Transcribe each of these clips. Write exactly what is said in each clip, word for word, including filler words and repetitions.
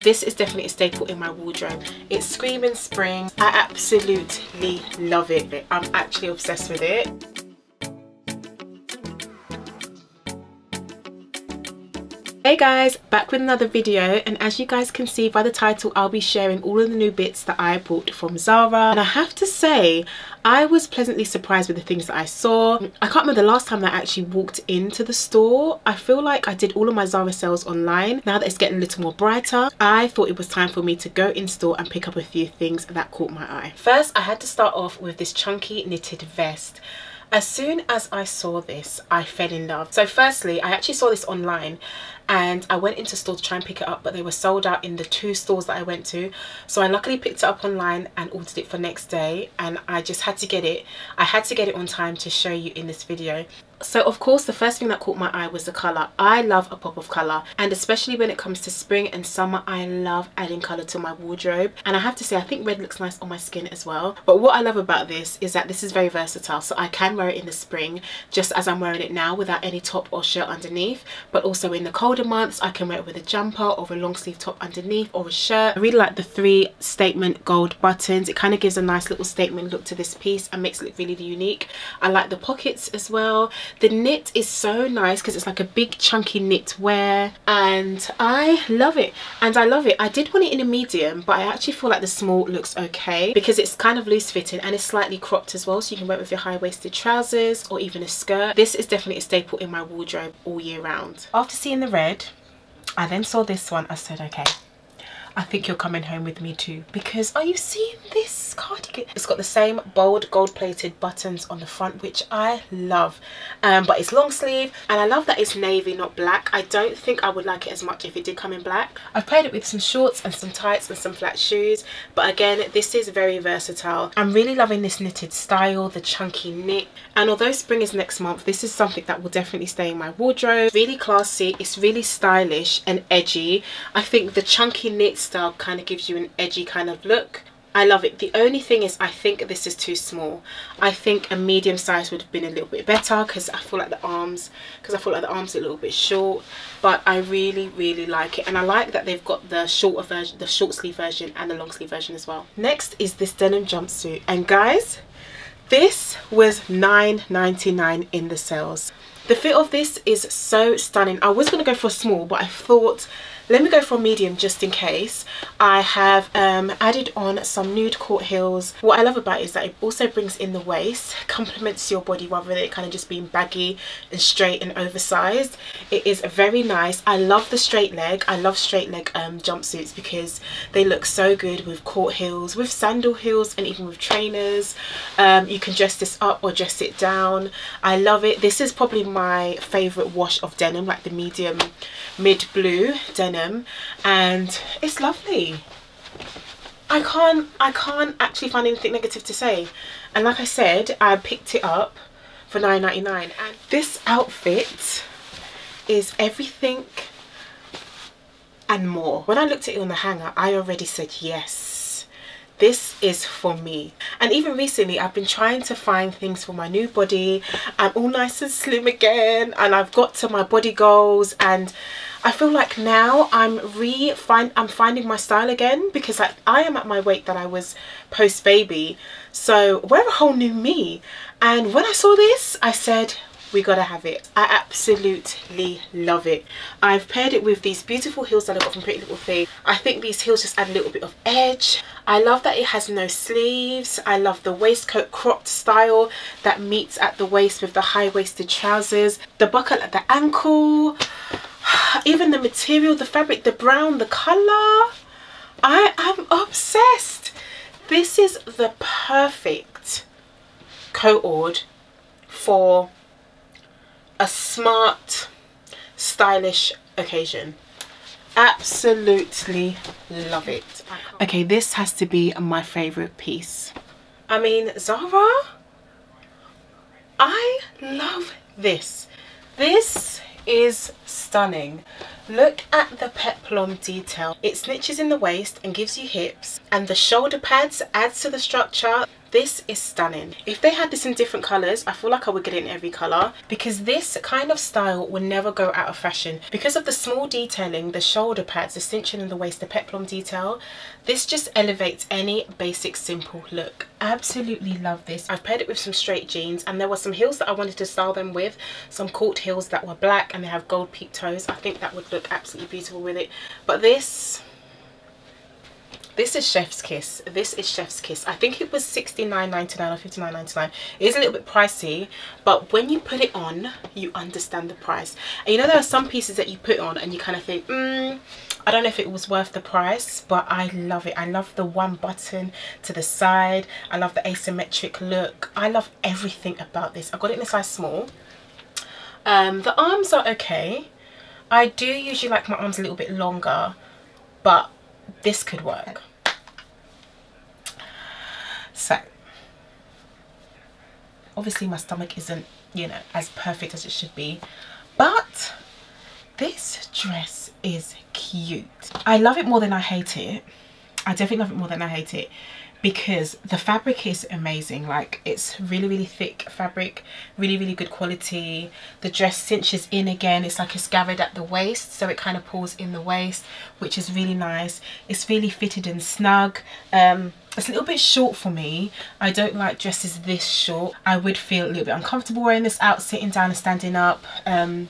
This is definitely a staple in my wardrobe. It's screaming spring. I absolutely love it. I'm actually obsessed with it. Hey guys, back with another video, and as you guys can see by the title, I'll be sharing all of the new bits that I bought from Zara. And I have to say, I was pleasantly surprised with the things that I saw. I can't remember the last time that I actually walked into the store. I feel like I did all of my Zara sales online. Now that it's getting a little more brighter, I thought it was time for me to go in store and pick up a few things that caught my eye. First, I had to start off with this chunky knitted vest. As soon as I saw this, I fell in love. So firstly, I actually saw this online and I went into store to try and pick it up, but they were sold out in the two stores that I went to. So I luckily picked it up online and ordered it for next day, and I just had to get it. I had to get it on time to show you in this video. So of course, the first thing that caught my eye was the colour. I love a pop of colour, and especially when it comes to spring and summer, I love adding colour to my wardrobe. And I have to say, I think red looks nice on my skin as well. But what I love about this is that this is very versatile, so I can wear it in the spring just as I'm wearing it now without any top or shirt underneath, but also in the colder months I can wear it with a jumper or a long sleeve top underneath or a shirt. I really like the three statement gold buttons. It kind of gives a nice little statement look to this piece and makes it look really unique. I like the pockets as well. The knit is so nice because it's like a big chunky knit wear, and I love it and I love it. I did want it in a medium, but I actually feel like the small looks okay because it's kind of loose fitting and it's slightly cropped as well, so you can wear it with your high-waisted trousers or even a skirt. This is definitely a staple in my wardrobe all year round. After seeing the red, I then saw this one. I said, okay, I think you're coming home with me too, because are you seeing this cardigan? It's got the same bold gold plated buttons on the front, which I love, um, but it's long sleeve, and I love that it's navy, not black. I don't think I would like it as much if it did come in black. I've paired it with some shorts and some tights and some flat shoes, but again, this is very versatile. I'm really loving this knitted style, the chunky knit, and although spring is next month, this is something that will definitely stay in my wardrobe. Really classy, it's really stylish and edgy. I think the chunky knits style kind of gives you an edgy kind of look. I love it. The only thing is, I think this is too small. I think a medium size would have been a little bit better because I feel like the arms because I feel like the arms are a little bit short, but I really really like it, and I like that they've got the shorter version, the short sleeve version and the long sleeve version as well. Next is this denim jumpsuit, and guys, this was nine ninety-nine in the sales. The fit of this is so stunning. I was going to go for a small, but I thought, let me go for a medium just in case. I have um, added on some nude court heels. What I love about it is that it also brings in the waist, complements your body rather than it kind of just being baggy and straight and oversized. It is very nice. I love the straight leg. I love straight leg um, jumpsuits because they look so good with court heels, with sandal heels, and even with trainers. Um, you can dress this up or dress it down. I love it. This is probably my favorite wash of denim, like the medium mid blue denim. And it's lovely. I can't I can't actually find anything negative to say, and like I said, I picked it up for nine ninety-nine, and this outfit is everything and more. When I looked at it on the hanger, I already said yes, this is for me. And even recently, I've been trying to find things for my new body. I'm all nice and slim again, and I've got to my body goals, and I feel like now I'm re find I'm finding my style again, because like I am at my weight that I was post baby, so we're a whole new me. And when I saw this, I said, we gotta have it. I absolutely love it. I've paired it with these beautiful heels that I got from Pretty Little Thing. I think these heels just add a little bit of edge. I love that it has no sleeves. I love the waistcoat cropped style that meets at the waist with the high-waisted trousers, the buckle at the ankle. Even the material, the fabric, the brown, the colour, I am obsessed. This is the perfect cohort for a smart, stylish occasion. Absolutely love it. Okay, this has to be my favourite piece. I mean, Zara, I love this. This is stunning. Look at the peplum detail. It snitches in the waist and gives you hips, and the shoulder pads adds to the structure. This is stunning. If they had this in different colors, I feel like I would get it in every color, because this kind of style will never go out of fashion. Because of the small detailing, the shoulder pads, the cinching in the waist, the peplum detail, this just elevates any basic simple look. Absolutely love this. I've paired it with some straight jeans, and there were some heels that I wanted to style them with, some court heels that were black and they have gold peak toes. I think that would look absolutely beautiful with it. But this This is chef's kiss. This is chef's kiss. I think it was sixty-nine ninety-nine or fifty-nine ninety-nine. It is a little bit pricey, but when you put it on, you understand the price. And you know, there are some pieces that you put on and you kind of think, mm, I don't know if it was worth the price, but I love it. I love the one button to the side. I love the asymmetric look. I love everything about this. I got it in a size small. Um, the arms are okay. I do usually like my arms a little bit longer, but this could work. So obviously my stomach isn't, you know, as perfect as it should be, but this dress is cute. I love it more than I hate it. I definitely love it more than I hate it, because the fabric is amazing. Like, it's really really thick fabric, really really good quality. The dress cinches in again. It's like it's gathered at the waist, so it kind of pulls in the waist, which is really nice. It's really fitted and snug. Um it's a little bit short for me. I don't like dresses this short. I would feel a little bit uncomfortable wearing this out sitting down and standing up. Um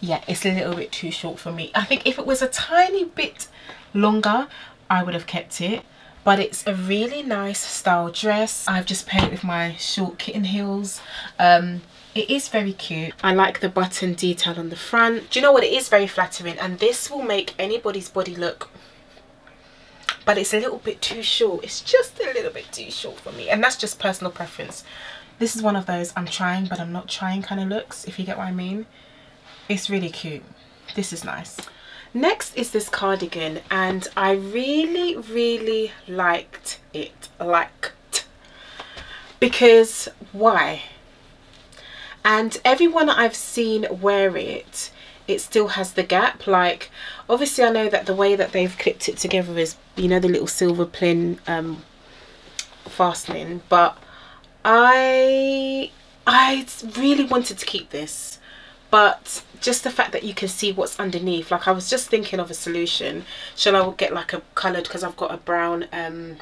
yeah, it's a little bit too short for me. I think if it was a tiny bit longer, I would have kept it. But it's a really nice style dress. I've just paired it with my short kitten heels. Um, it is very cute. I like the button detail on the front. Do you know what? It is very flattering, and this will make anybody's body look, but it's a little bit too short. It's just a little bit too short for me, and that's just personal preference. This is one of those I'm trying but I'm not trying kind of looks, if you get what I mean. It's really cute. This is nice. Next is this cardigan, and I really really liked it. Liked because why? And everyone I've seen wear it, it still has the gap. Like, obviously I know that the way that they've clipped it together is, you know, the little silver pin um fastening, but I I really wanted to keep this. But just the fact that you can see what's underneath, like, I was just thinking of a solution. Shall I get like a coloured, because I've got a brown um,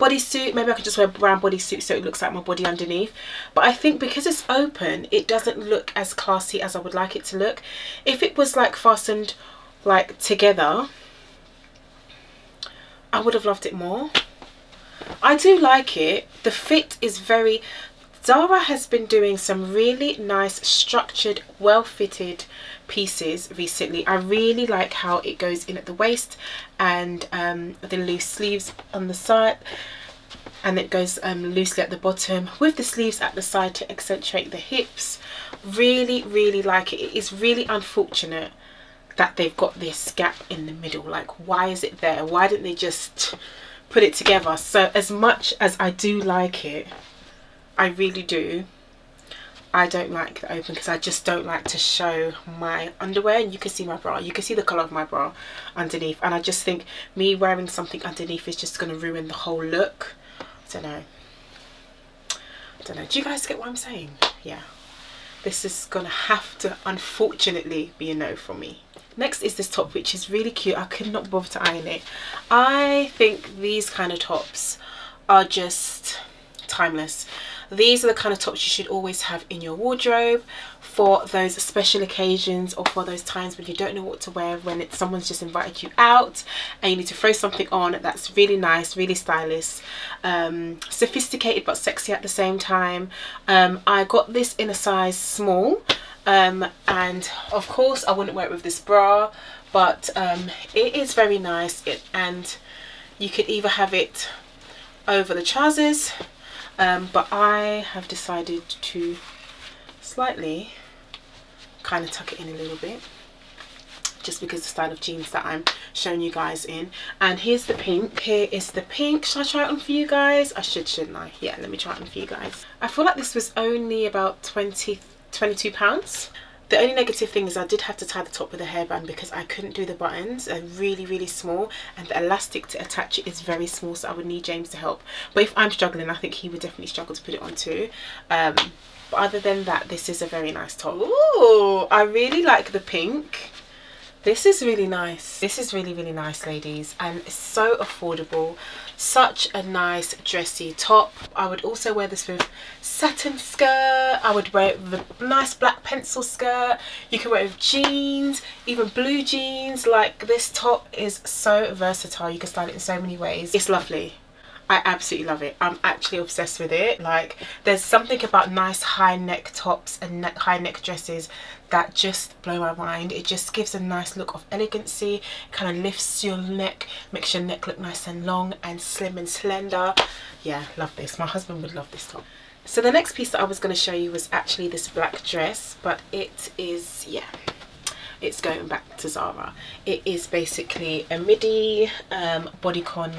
bodysuit. Maybe I could just wear a brown bodysuit so it looks like my body underneath. But I think because it's open, it doesn't look as classy as I would like it to look. If it was like fastened like together, I would have loved it more. I do like it. The fit is very... Zara has been doing some really nice structured, well-fitted pieces recently. I really like how it goes in at the waist, and um, the loose sleeves on the side, and it goes um, loosely at the bottom with the sleeves at the side to accentuate the hips. Really really like it. It is really unfortunate that they've got this gap in the middle. Like, why is it there? Why didn't they just put it together? So as much as I do like it, I really do, I don't like the open, because I just don't like to show my underwear. And you can see my bra, you can see the colour of my bra underneath, and I just think me wearing something underneath is just going to ruin the whole look. I don't know. I don't know. Do you guys get what I'm saying? Yeah. This is going to have to, unfortunately, be a no for me. Next is this top, which is really cute. I could not bother to iron it. I think these kind of tops are just timeless. These are the kind of tops you should always have in your wardrobe for those special occasions, or for those times when you don't know what to wear, when it's someone's just invited you out and you need to throw something on that's really nice, really stylish, um, sophisticated but sexy at the same time. um, I got this in a size small, um, and of course I wouldn't wear it with this bra, but um, it is very nice. It and you could either have it over the trousers, Um, but I have decided to slightly kind of tuck it in a little bit, just because the style of jeans that I'm showing you guys in. And here's the pink. Here is the pink. Should I try it on for you guys? I should, shouldn't I? Yeah, let me try it on for you guys. I feel like this was only about twenty, twenty-two pounds. The only negative thing is I did have to tie the top with a hairband because I couldn't do the buttons. They're really, really small, and the elastic to attach it is very small, so I would need James to help. But if I'm struggling, I think he would definitely struggle to put it on too. Um, but other than that, this is a very nice top. Ooh, I really like the pink. This is really nice. This is really, really nice, ladies, and it's so affordable. Such a nice dressy top. I would also wear this with satin skirt. I would wear it with a nice black pencil skirt. You can wear it with jeans, even blue jeans. Like, this top is so versatile. You can style it in so many ways. It's lovely. I absolutely love it. I'm actually obsessed with it. Like, there's something about nice high neck tops and ne high neck dresses that just blow my mind. It just gives a nice look of elegancy, kind of lifts your neck, makes your neck look nice and long and slim and slender. Yeah, love this. My husband would love this top. So the next piece that I was going to show you was actually this black dress, but it is, yeah, it's going back to Zara. It is basically a midi um, bodycon,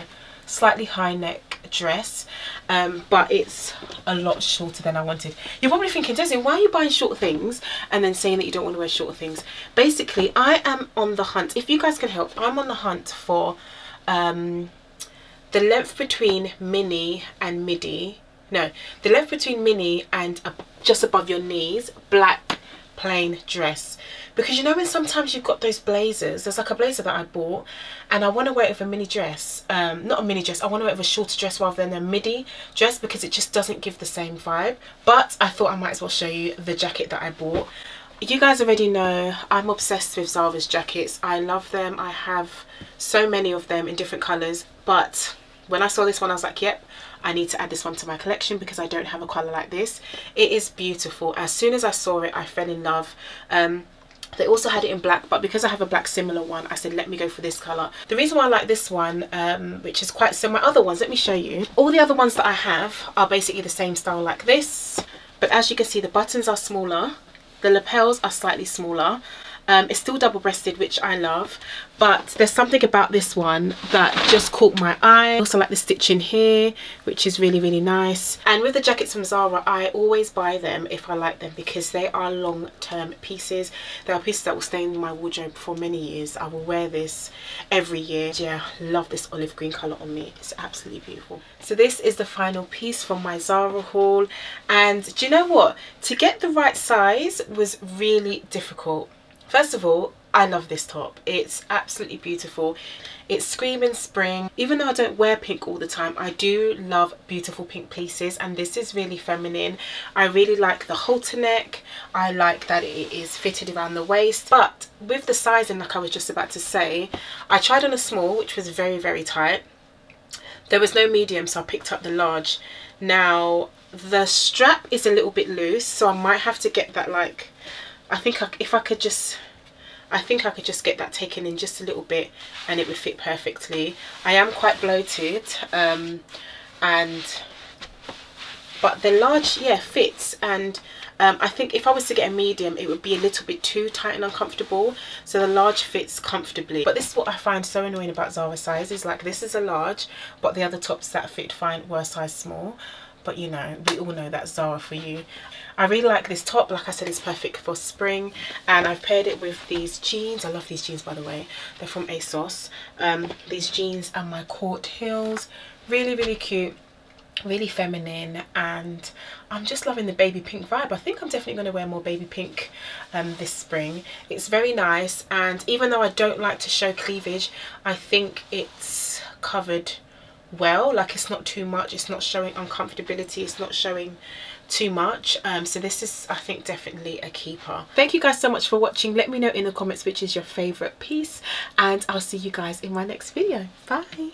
slightly high neck dress, um, but it's a lot shorter than I wanted. You're probably thinking, Desi, why are you buying short things and then saying that you don't want to wear short things? Basically, I am on the hunt. If you guys can help, I'm on the hunt for um, the length between mini and midi. No, the length between mini and uh, just above your knees, black plain dress. Because you know when sometimes you've got those blazers, there's like a blazer that I bought and I want to wear it with a mini dress, um, not a mini dress, I want to wear it with a shorter dress rather than a midi dress because it just doesn't give the same vibe. But I thought I might as well show you the jacket that I bought. You guys already know I'm obsessed with Zara's jackets. I love them. I have so many of them in different colours, but when I saw this one I was like, yep, I need to add this one to my collection because I don't have a colour like this. It is beautiful. As soon as I saw it, I fell in love. Um, they also had it in black, but because I have a black similar one, I said, let me go for this colour. The reason why I like this one, um, which is quite similar to my other ones, let me show you. All the other ones that I have are basically the same style like this. But as you can see, the buttons are smaller. The lapels are slightly smaller. Um, it's still double-breasted, which I love, but there's something about this one that just caught my eye. I also like the stitching here, which is really, really nice. And with the jackets from Zara, I always buy them if I like them because they are long-term pieces. They are pieces that will stay in my wardrobe for many years. I will wear this every year. Yeah, love this olive green colour on me. It's absolutely beautiful. So this is the final piece from my Zara haul. And do you know what? To get the right size was really difficult. First of all, I love this top. It's absolutely beautiful. It's screaming spring. Even though I don't wear pink all the time, I do love beautiful pink pieces, and this is really feminine. I really like the halter neck. I like that it is fitted around the waist. But with the sizing, like I was just about to say, I tried on a small, which was very, very tight. There was no medium, so I picked up the large. Now, the strap is a little bit loose, so I might have to get that, like, I think I, if I could just, I think I could just get that taken in just a little bit and it would fit perfectly. I am quite bloated, um, and, but the large, yeah, fits. And um, I think if I was to get a medium, it would be a little bit too tight and uncomfortable. So the large fits comfortably. But this is what I find so annoying about Zara sizes. Like, this is a large, but the other tops that fit fine were size small. But you know, we all know that's Zara for you. I really like this top. Like I said, it's perfect for spring, and I've paired it with these jeans. I love these jeans, by the way. They're from ASOS. Um, these jeans and my court heels. Really, really cute. Really feminine, and I'm just loving the baby pink vibe. I think I'm definitely going to wear more baby pink um, this spring. It's very nice, and even though I don't like to show cleavage, I think it's covered well. Like, it's not too much, it's not showing uncomfortability, it's not showing too much. Um so this is, I think, definitely a keeper. Thank you guys so much for watching. Let me know in the comments which is your favorite piece, and I'll see you guys in my next video. Bye.